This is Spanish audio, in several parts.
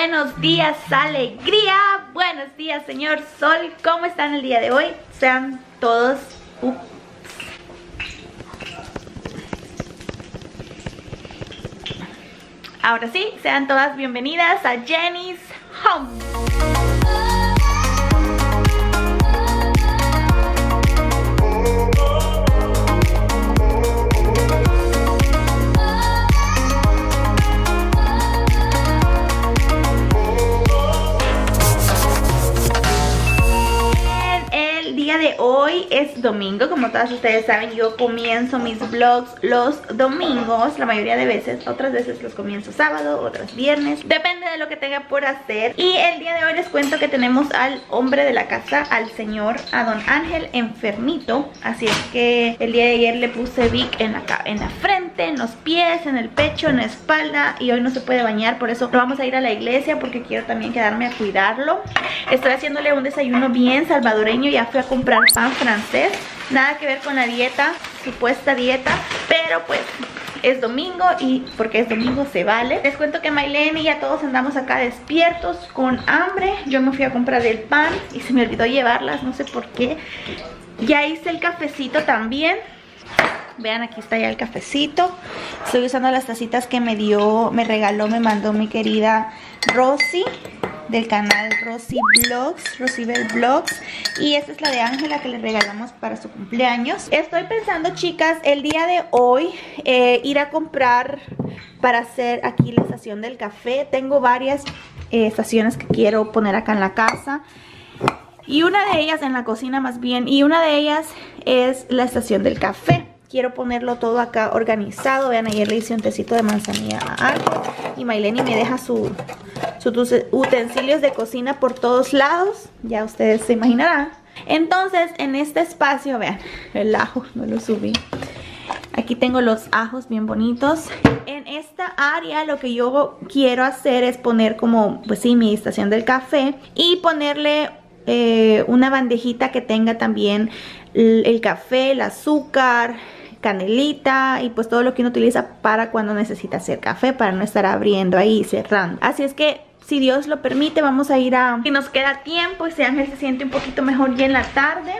Buenos días, alegría. Buenos días, señor Sol. ¿Cómo están el día de hoy? Sean todos... Ahora sí, sean todas bienvenidas a Jenny's Home. Hoy es domingo, como todas ustedes saben, yo comienzo mis vlogs los domingos, la mayoría de veces, otras veces los comienzo sábado, otras viernes, depende de lo que tenga por hacer. Y el día de hoy les cuento que tenemos al hombre de la casa, al señor, a don Ángel, enfermito, así es que el día de ayer le puse Vic en la frente, en los pies, en el pecho, en la espalda, y hoy no se puede bañar, por eso no vamos a ir a la iglesia porque quiero también quedarme a cuidarlo. Estoy haciéndole un desayuno bien salvadoreño, ya fui a comprar pan francés, nada que ver con la dieta, supuesta dieta, pero pues es domingo y porque es domingo se vale. Les cuento que Maylene y ya todos andamos acá despiertos con hambre. Yo me fui a comprar el pan y se me olvidó llevarlas, no sé por qué. Ya hice el cafecito también. Vean, aquí está ya el cafecito. Estoy usando las tacitas que me mandó mi querida Rosy, del canal Rosy Vlogs, Rosy Bell Vlogs, y esta es la de Ángela que le regalamos para su cumpleaños. Estoy pensando, chicas, el día de hoy ir a comprar para hacer aquí la estación del café. Tengo varias estaciones que quiero poner acá en la casa, y una de ellas en la cocina más bien, y una de ellas es la estación del café. Quiero ponerlo todo acá organizado. Vean, ayer le hice un tecito de manzanilla a Ángel y Maylene me deja sus utensilios de cocina por todos lados. Ya ustedes se imaginarán. Entonces, en este espacio, vean, el ajo, no lo subí. Aquí tengo los ajos bien bonitos. En esta área lo que yo quiero hacer es poner como, pues sí, mi estación del café. Y ponerle una bandejita que tenga también el café, el azúcar, canelita y pues todo lo que uno utiliza para cuando necesita hacer café, para no estar abriendo ahí y cerrando. Así es que si Dios lo permite vamos a ir a... Si nos queda tiempo y si Ángel se siente un poquito mejor ya en la tarde,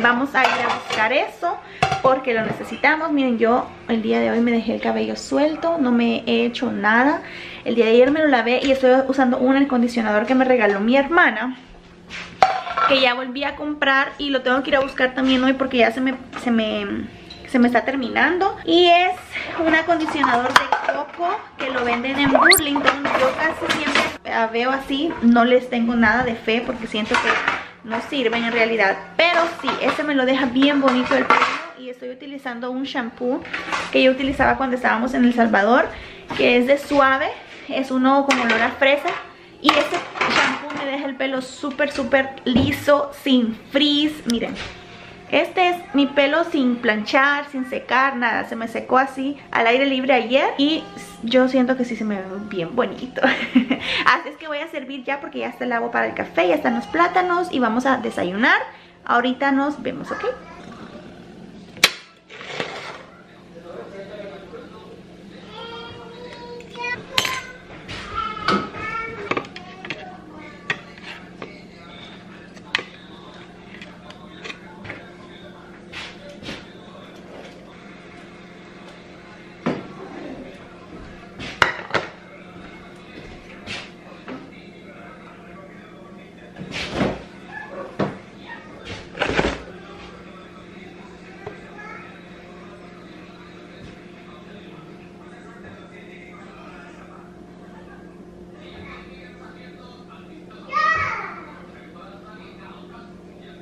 vamos a ir a buscar eso porque lo necesitamos. Miren, yo el día de hoy me dejé el cabello suelto, no me he hecho nada. El día de ayer me lo lavé y estoy usando un acondicionador que me regaló mi hermana, que ya volví a comprar y lo tengo que ir a buscar también hoy porque ya se me está terminando. Y es un acondicionador de coco que lo venden en Burlington. Yo casi siempre veo así, no les tengo nada de fe porque siento que no sirven en realidad. Pero sí, este me lo deja bien bonito el pelo. Y estoy utilizando un shampoo que yo utilizaba cuando estábamos en El Salvador, que es de Suave, es uno con olor a fresa. Y este shampoo me deja el pelo súper, súper liso, sin frizz. Miren, este es mi pelo sin planchar, sin secar, nada. Se me secó así al aire libre ayer y yo siento que sí se me ve bien bonito. Así es que voy a servir ya porque ya está el agua para el café, ya están los plátanos y vamos a desayunar. Ahorita nos vemos, ¿ok?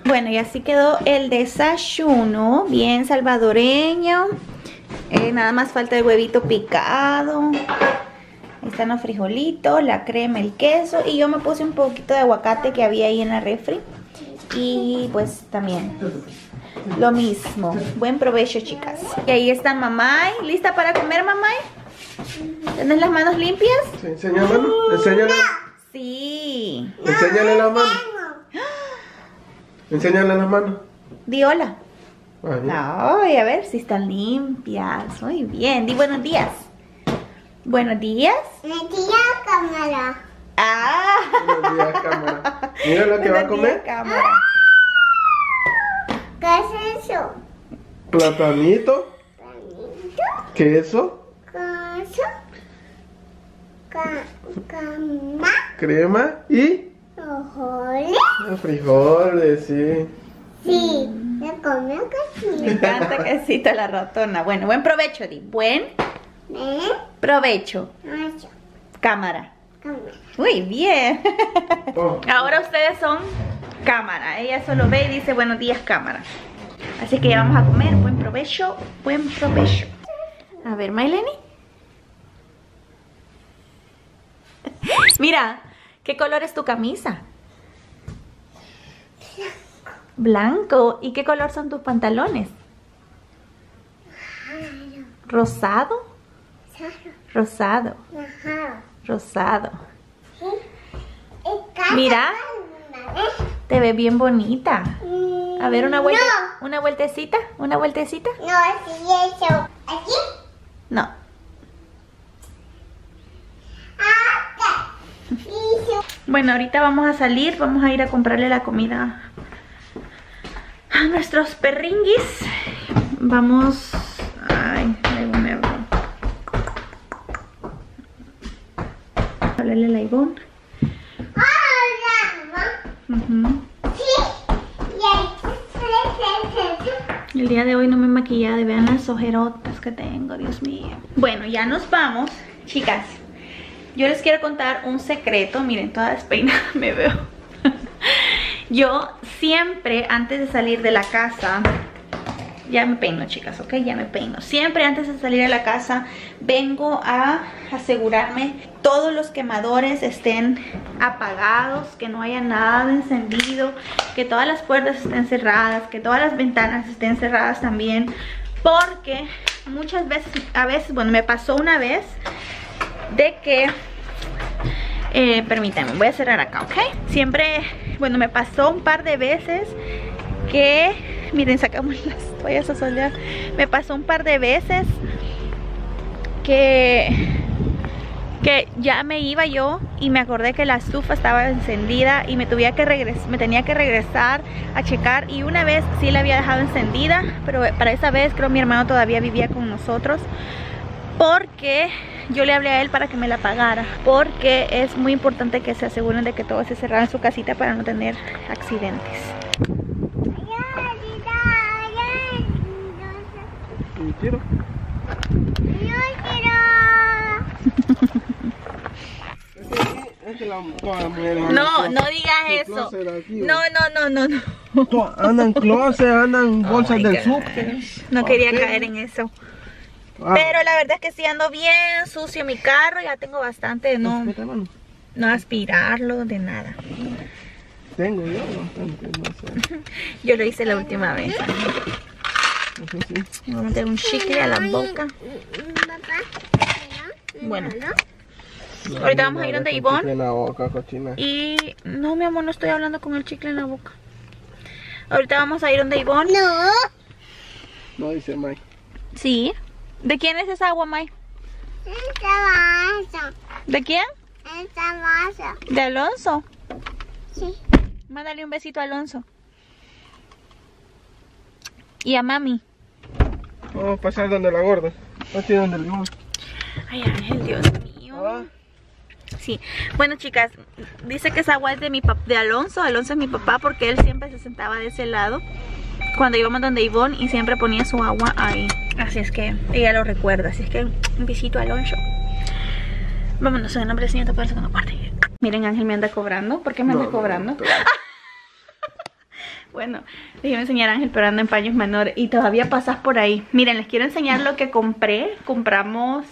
Bueno, y así quedó el desayuno, bien salvadoreño. Nada más falta el huevito picado. Ahí están los frijolitos, la crema, el queso. Y yo me puse un poquito de aguacate que había ahí en la refri. Y pues también lo mismo. Buen provecho, chicas. Y ahí está Mamay. ¿Lista para comer, Mamay? ¿Tienes las manos limpias? Sí, enséñale. Enséñale. Sí. Enséñale las manos. Enséñale las manos. Di hola. Ay, a ver si están limpias. Muy bien. Di buenos días. Buenos días. Buenos días, cámara. tenía cámara. Mira lo que va a comer. Cámara. ¿Qué es eso? Platanito. Queso. Queso. Crema. Crema y frijoles. Frijoles, sí. Sí, me comió quesito. Me encanta quesito a la ratona. Bueno, buen provecho, Di. Buen provecho. Cámara. Muy bien. Oh. Ahora ustedes son cámara. Ella solo ve y dice buenos días, cámara. Así que ya vamos a comer. Buen provecho, buen provecho. A ver, Maileni. Mira, ¿qué color es tu camisa? Blanco. ¿Y qué color son tus pantalones? Rosado. Rosado. Rosado. Mira, te ves bien bonita. A ver, una vuelta, una vueltecita, una vueltecita. No, así eso. ¿Aquí? No. Bueno, ahorita vamos a salir, vamos a ir a comprarle la comida a nuestros perringuis. Vamos. Ay, luego me abro. Háblale a la Ivonne. El día de hoy no me he maquillado, vean las ojerotas que tengo, Dios mío. Bueno, ya nos vamos, chicas. Yo les quiero contar un secreto. Miren, toda despeinada me veo. Yo siempre antes de salir de la casa, ya me peino, chicas, ok, ya me peino. Siempre antes de salir de la casa vengo a asegurarme todos los quemadores estén apagados, que no haya nada de encendido, que todas las puertas estén cerradas, que todas las ventanas estén cerradas también, porque muchas veces, a veces, bueno, me pasó una vez de que permítanme, voy a cerrar acá, ok. Siempre, bueno, me pasó un par de veces que, miren, sacamos las toallas a solear. Me pasó un par de veces que ya me iba yo y me acordé que la estufa estaba encendida y me tenía que regresar a checar, y una vez sí la había dejado encendida, pero para esa vez creo mi hermano todavía vivía con nosotros, porque yo le hablé a él para que me la pagara, porque es muy importante que se aseguren de que todo se cerrara en su casita para no tener accidentes. No, no digas eso. No. Andan closet, andan bolsas del súper. No quería caer en eso. Pero la verdad es que sí ando bien sucio mi carro, ya tengo bastante de no aspirarlo, de nada. Tengo yo bastante, no sé. Yo lo hice la última vez. Voy a meter un chicle a la boca. Bueno, ahorita vamos a ir donde Ivonne. Y no, mi amor, no estoy hablando con el chicle en la boca. Ahorita vamos a ir donde Ivonne. No. No dice Mike. Sí. ¿De quién es esa agua, May? ¿De quién? ¿De Alonso? Sí. Mándale un besito a Alonso. Y a mami. Vamos a pasar donde la gorda. Pasar donde el limón. Ay, Ángel, Dios mío. ¿Ah? Sí. Bueno, chicas, dice que esa agua es de mi papá, de Alonso. Alonso es mi papá porque él siempre se sentaba de ese lado cuando íbamos donde Ivonne y siempre ponía su agua ahí. Así es que ella lo recuerda. Así es que un besito a Alonso. Vámonos, el nombre del señor para la segunda parte. Miren, Ángel me anda cobrando. ¿Por qué me anda cobrando? No. Bueno, les iba a enseñar a Ángel, pero anda en paños menores. Y todavía pasas por ahí. Miren, les quiero enseñar lo que compré. Compramos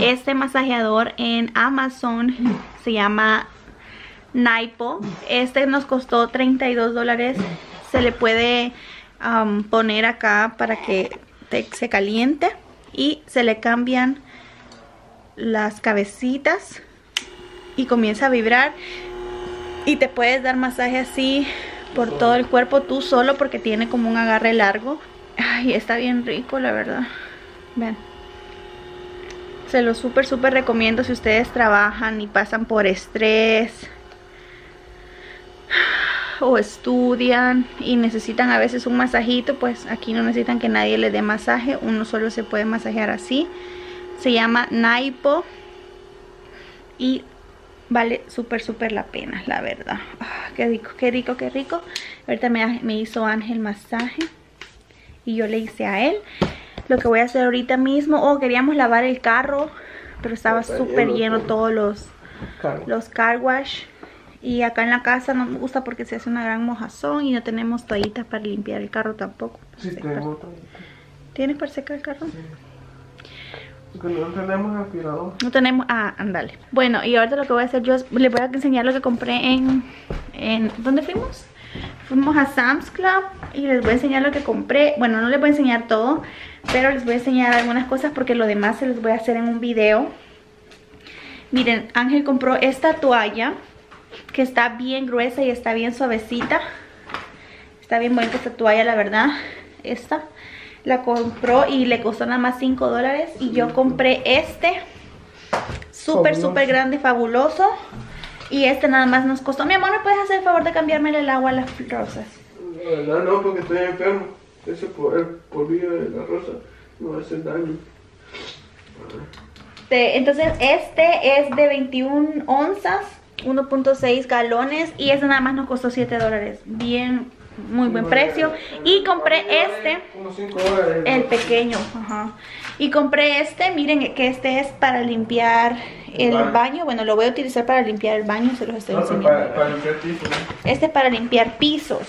este masajeador en Amazon. Se llama Naipo. Este nos costó $32. Se le puede poner acá para que se caliente, y se le cambian las cabecitas y comienza a vibrar y te puedes dar masaje así por todo el cuerpo tú solo, porque tiene como un agarre largo. Ay, está bien rico, la verdad. Vean, se lo súper recomiendo si ustedes trabajan y pasan por estrés o estudian y necesitan a veces un masajito, pues aquí no necesitan que nadie les dé masaje, uno solo se puede masajear así. Se llama Naipo y vale súper súper la pena, la verdad. Oh, qué rico, qué rico, qué rico. Ahorita me hizo Ángel masaje y yo le hice a él. Lo que voy a hacer ahorita mismo, queríamos lavar el carro, pero estaba súper lleno todos los car wash. Y acá en la casa no me gusta porque se hace una gran mojazón y no tenemos toallitas para limpiar el carro tampoco. Sí, tengo toallitas. ¿Tienes para secar el carro? Sí. Porque no tenemos aspirador. No tenemos... Ah, ándale. Bueno, y ahorita lo que voy a hacer yo es... Les voy a enseñar lo que compré en... ¿Dónde fuimos? Fuimos a Sam's Club y les voy a enseñar lo que compré. Bueno, no les voy a enseñar todo, pero les voy a enseñar algunas cosas porque lo demás se los voy a hacer en un video. Miren, Ángel compró esta toalla que está bien gruesa y está bien suavecita. Está bien bonita esta toalla, la verdad. Esta la compró y le costó nada más $5. Y yo compré este súper, súper grande, fabuloso. Y este nada más nos costó. Mi amor, ¿me puedes hacer el favor de cambiarme el agua a las rosas? La verdad no, porque estoy enfermo. Ese polvillo de la rosa no va a hacer daño. Entonces este es de 21 onzas, 1.6 galones y este nada más nos costó $7. Bien, muy buen precio. Y compré este, el pequeño. Ajá. Y compré este, miren que este es para limpiar el baño. Bueno, lo voy a utilizar para limpiar el baño, se los estoy enseñando. Para limpiar pisos, ¿no? Este es para limpiar pisos.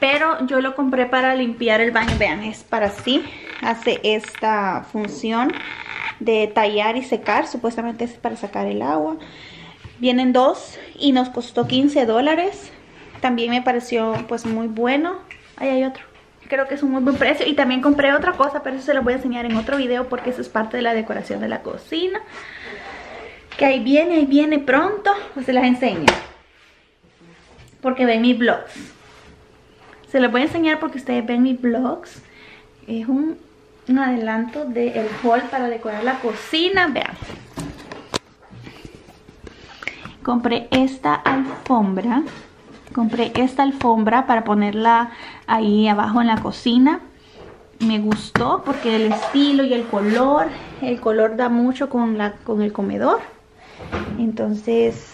Pero yo lo compré para limpiar el baño. Vean, es para así. Hace esta función de tallar y secar. Supuestamente es para sacar el agua. Vienen dos y nos costó $15. También me pareció pues muy bueno. Ahí hay otro. Creo que es un muy buen precio. Y también compré otra cosa, pero eso se los voy a enseñar en otro video porque eso es parte de la decoración de la cocina. Que ahí viene pronto. Pues se las enseño. Porque ven mis vlogs. Se los voy a enseñar porque ustedes ven mis vlogs. Es un adelanto del haul para decorar la cocina. Vean. Compré esta alfombra. Compré esta alfombra para ponerla ahí abajo en la cocina. Me gustó porque el estilo y el color da mucho con el comedor. Entonces,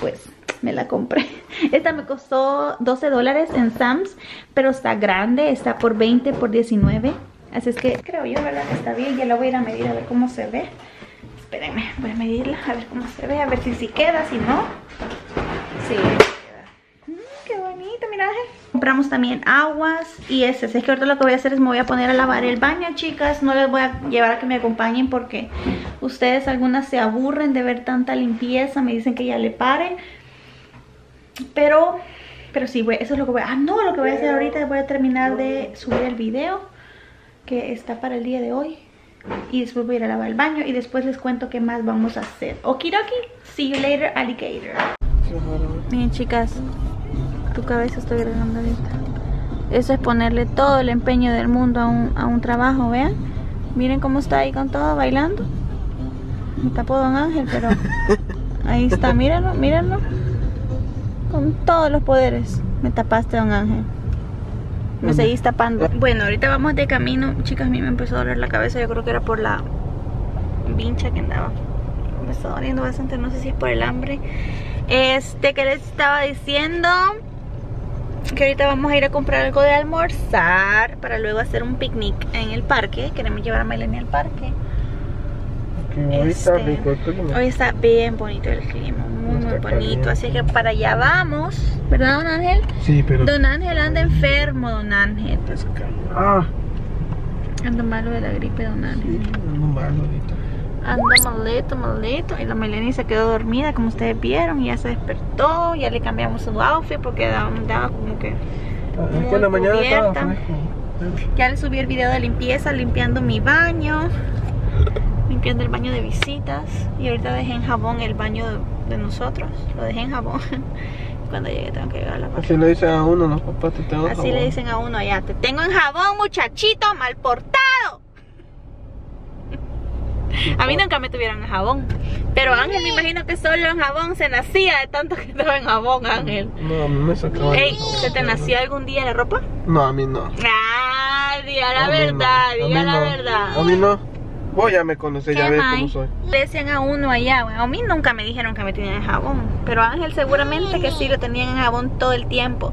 pues me la compré. Esta me costó $12 en Sam's, pero está grande, está por 20 por 19. Así es que creo yo, ¿verdad? Que está bien. Ya la voy a ir a medir a ver cómo se ve. Espérenme, voy a medirla a ver cómo se ve, a ver si sí queda, si no. Sí. Qué bonito, mira. Compramos también aguas y es que ahorita lo que voy a hacer es me voy a poner a lavar el baño, chicas. No les voy a llevar a que me acompañen porque ustedes algunas se aburren de ver tanta limpieza. Me dicen que ya le paren. Pero sí, eso es lo que voy a... Ah, no, lo que voy a hacer ahorita es voy a terminar de subir el video que está para el día de hoy. Y después voy a ir a lavar el baño y después les cuento qué más vamos a hacer. Okidoki, see you later, alligator. Miren, chicas. Tu cabeza está grabando ahorita. Eso es ponerle todo el empeño del mundo a un trabajo, vean. Miren cómo está ahí con todo, bailando. Me tapó Don Ángel, pero ahí está, mírenlo, mírenlo. Con todos los poderes. Me tapaste, Don Ángel. Me seguís tapando. Bueno, ahorita vamos de camino. Chicas, a mí me empezó a doler la cabeza. Yo creo que era por la vincha que andaba. Me está doliendo bastante, no sé si es por el hambre. Que les estaba diciendo... que ahorita vamos a ir a comprar algo de almorzar para luego hacer un picnic en el parque. Queremos llevar a Melanie al parque. Hoy está bien bonito el clima, muy bonito. Así que para allá vamos, ¿verdad, Don Ángel? Sí, pero Don Ángel anda enfermo, Don Ángel. Ando malo de la gripe, Don Ángel. Ando malo ahorita. Anda malito, malito. Y la Melanie se quedó dormida, como ustedes vieron. Y ya se despertó, ya le cambiamos su outfit porque andaba como que muy cubierta. Ya le subí el video de limpieza, limpiando mi baño, limpiando el baño de visitas. Y ahorita dejé en jabón el baño de nosotros. Lo dejé en jabón. Cuando llegue tengo que llegar a la parte. Así le dicen a uno, ¿no, papá? Te tengo Así jabón. Le dicen a uno allá. Te tengo en jabón, muchachito, mal portado. A mí nunca me tuvieron en jabón. Pero Ángel, me imagino que solo en jabón se nacía de tanto que estaba en jabón, Ángel. No, a mí me sacaban. Ey, ¿se te nació algún día la ropa? No, a mí no. Ah, diga la verdad, diga la verdad. A mí no. Vos ya me conocés, ya ves cómo soy. Le decían a uno allá, a mí nunca me dijeron que me tenían en jabón. Pero a Ángel seguramente que sí lo tenían en jabón todo el tiempo.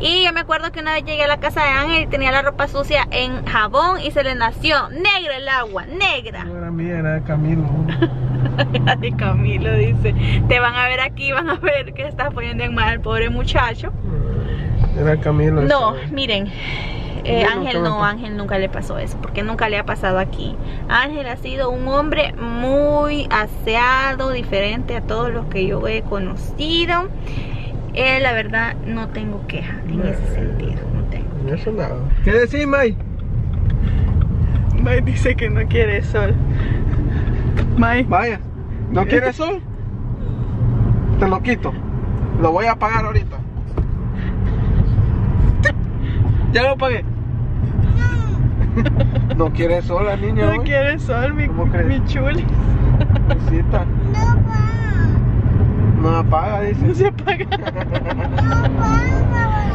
Y yo me acuerdo que una vez llegué a la casa de Ángel y tenía la ropa sucia en jabón y se le nació negra el agua, negra. No era mía, era de Camilo. Era de Camilo, dice. Te van a ver aquí, van a ver que estás poniendo en mal al pobre muchacho. Era Camilo. No, miren. Ángel no, Ángel nunca le pasó eso, porque nunca le ha pasado aquí. Ángel ha sido un hombre muy aseado, diferente a todos los que yo he conocido. La verdad no tengo queja en ese sentido, no tengo queja. Eso nada. ¿Qué decís, May? May dice que no quiere sol. May, vaya, ¿no quieres sol? Te lo quito, lo voy a apagar ahorita. Ya lo pagué. No quiere sol la niña. No quiere sol, mi chuli. Necesita. No apaga, dice. No se apaga.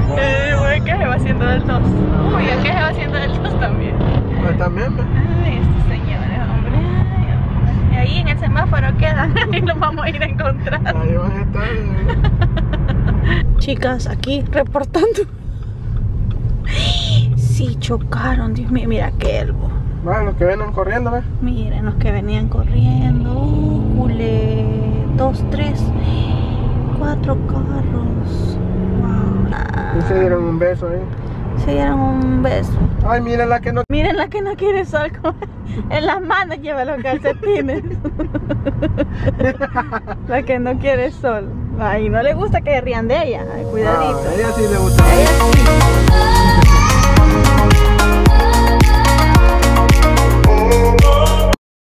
No, ¿qué se va haciendo del tos? Uy, ¿qué se va haciendo del tos también? Pues también, ¿no? Ay, estos señores, hombre. Ay, ahí en el semáforo quedan. Y nos vamos a ir a encontrar. Ahí van a estar. Chicas, aquí reportando. Sí, chocaron, Dios mío, mira qué elbo. Bueno, los que venían corriendo, ¿ves? Miren, los que venían corriendo. Cule, 2, 3, 4 carros. Wow. Y se dieron un beso ahí. Se dieron un beso. Ay, miren la que no. Miren la que no quiere sol. En las manos lleva los calcetines. La que no quiere sol. Ay, no le gusta que rían de ella. Ay, cuidadito. A ella sí le gusta.